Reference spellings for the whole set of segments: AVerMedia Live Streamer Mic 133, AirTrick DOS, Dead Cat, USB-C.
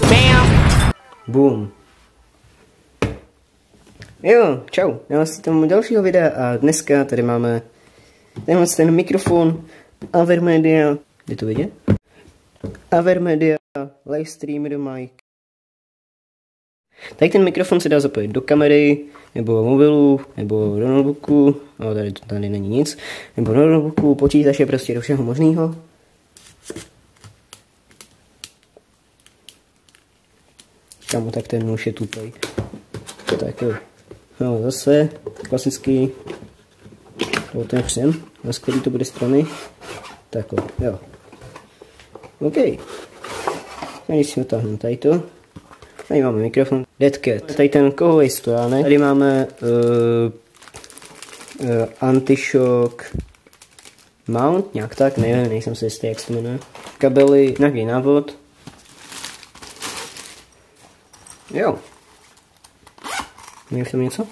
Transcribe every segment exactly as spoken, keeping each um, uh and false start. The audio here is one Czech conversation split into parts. Bam. Boom. Jo, čau, já vás tomu dalšího videa a dneska tady máme tenhle ten mikrofon AVerMedia, je to vidět? AVerMedia Live Streamer Mic. Tady ten mikrofon se dá zapojit do kamery, nebo mobilu, nebo do notebooku, no tady, tady není nic, nebo do notebooku, počítače, prostě do všeho možného. Kámo, tak ten nůž je tupej. Tak jo, no zase klasický, otevřem, na skvělý to bude strany, tak jo, ok, tady si otáhnu tady to, tady máme mikrofon, Dead Cat, tady ten kovový stojánek, tady máme uh, uh, anti-shock mount, nějak tak, nevím, nejsem si jistý, jak se to jmenuje, kabely, nějaký návod, jo. Měl jsem něco?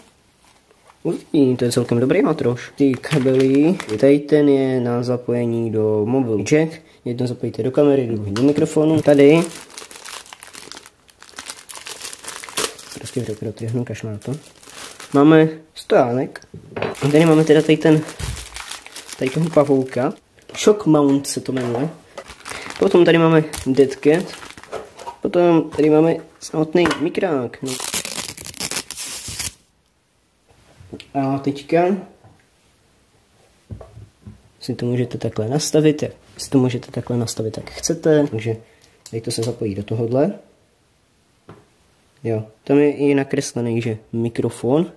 Uvidí, to je celkem dobrý matroš. Ty kabely, tady ten je na zapojení do mobilu jack, jedno zapojíte do kamery, druhý do mikrofonu, tady. Prostě protrhnu kašlá to. Máme stojánek. A tady máme teda tady ten, tady toho pavouka. Shock mount se to jmenuje. Potom tady máme Dead Cat. Potom tady máme samotný mikrák. No. A teďka si to můžete takhle nastavit, si to můžete takhle nastavit, jak chcete, takže tady to se zapojí do tohohle. Jo, tam je i nakreslený, že mikrofon.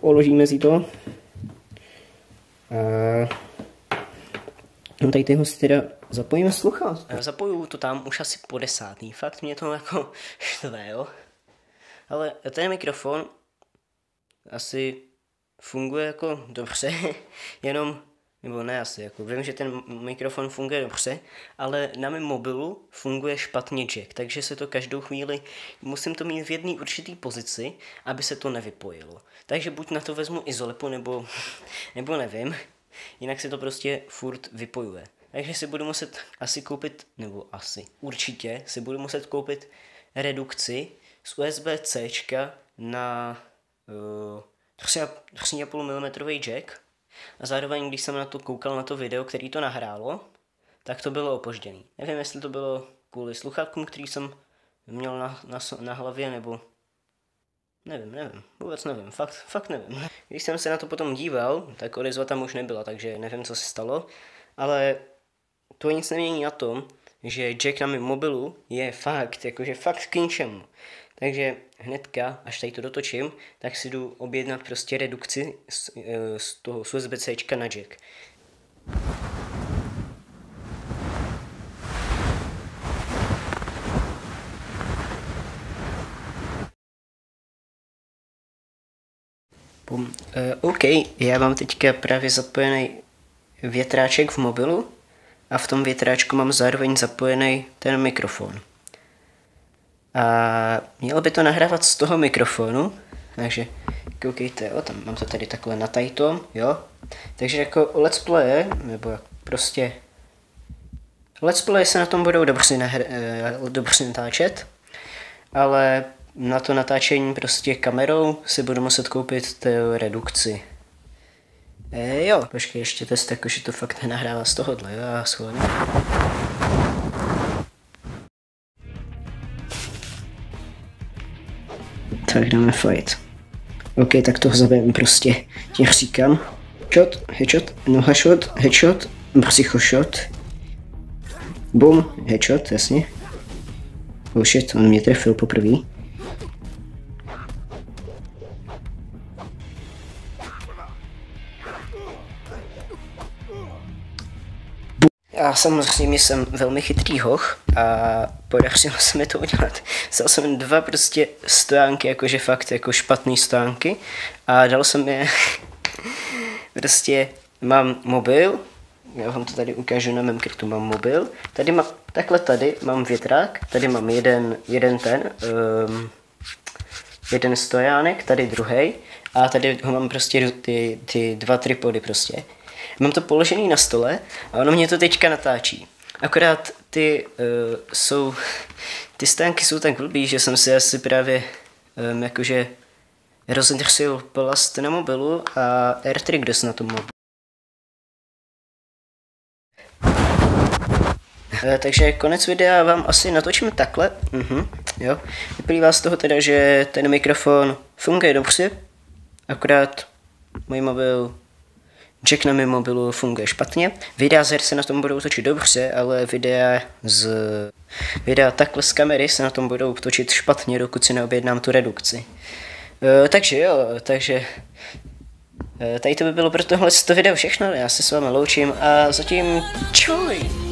Položíme si to. A no tady tyho si teda zapojíme sluchátka. Zapoju to tam už asi po desátý, fakt mě to jako štve, jo. Ale ten mikrofon asi funguje jako dobře, jenom, nebo ne asi, jako vím, že ten mikrofon funguje dobře, ale na mém mobilu funguje špatně jack, takže se to každou chvíli, musím to mít v jedné určitý pozici, aby se to nevypojilo. Takže buď na to vezmu izolepu, nebo, nebo nevím, jinak se to prostě furt vypojuje. Takže si budu muset asi koupit, nebo asi, určitě si budu muset koupit redukci z U S B C na tři a půl milimetrový jack a zároveň, když jsem na to koukal na to video, který to nahrálo, tak to bylo opožděný. Nevím, jestli to bylo kvůli sluchátkům, který jsem měl na, na, na hlavě, nebo nevím, nevím, vůbec nevím, fakt, fakt nevím. Když jsem se na to potom díval, tak odezva tam už nebyla, takže nevím, co se stalo, ale to nic nemění na tom, že jack na mém mobilu je fakt, jakože fakt k ničemu. Takže hnedka, až tady to dotočím, tak si jdu objednat prostě redukci z, z toho U S B C na jack. Bum. E, OK, já mám teďka právě zapojený větráček v mobilu a v tom větráčku mám zároveň zapojený ten mikrofon. A mělo by to nahrávat z toho mikrofonu, takže koukejte, jo, tam mám to tady takhle na tajtom, jo. Takže jako let's play, nebo jak prostě let's play se na tom budou dobře, nahr dobře natáčet, ale na to natáčení prostě kamerou si budu muset koupit tu redukci. E, jo, počkej, ještě test, jakože to fakt nenahrává z tohohle, jo, a schválně. Tak dáme fight. OK, tak toho zabijeme prostě. Tím říkám. Shot, headshot, noha shot, headshot, psycho shot. Boom, headshot, jasně. Oh shit, on mě trefil poprvý. A samozřejmě jsem velmi chytrý hoch a podařilo se mi to udělat. Vzal jsem dva prostě stojánky, jakože fakt jako špatný stojánky a dal jsem je, prostě mám mobil, já vám to tady ukážu na mém krytu, mám mobil, tady mám, takhle tady mám větrák, tady mám jeden, jeden ten, um, jeden stojánek, tady druhý a tady ho mám prostě ty, ty dva tripody prostě. Mám to položený na stole a ono mě to teďka natáčí. Akorát ty uh, jsou, ty stánky jsou tak blbý, že jsem si asi právě um, jakože rozřešil plast na mobilu a AirTrick D O S na tom mobilu. Takže konec videa vám asi natočím takhle. Uhum, jo. Vyplývá z toho teda, že ten mikrofon funguje dobře, akorát můj mobil, jack na mém mobilu funguje špatně. Videa z her se na tom budou točit dobře, ale videa z videa takhle z kamery se na tom budou točit špatně, dokud si neobjednám tu redukci. E, takže jo, takže e, tady to by bylo pro tohle video všechno, já se s vámi loučím a zatím čuj!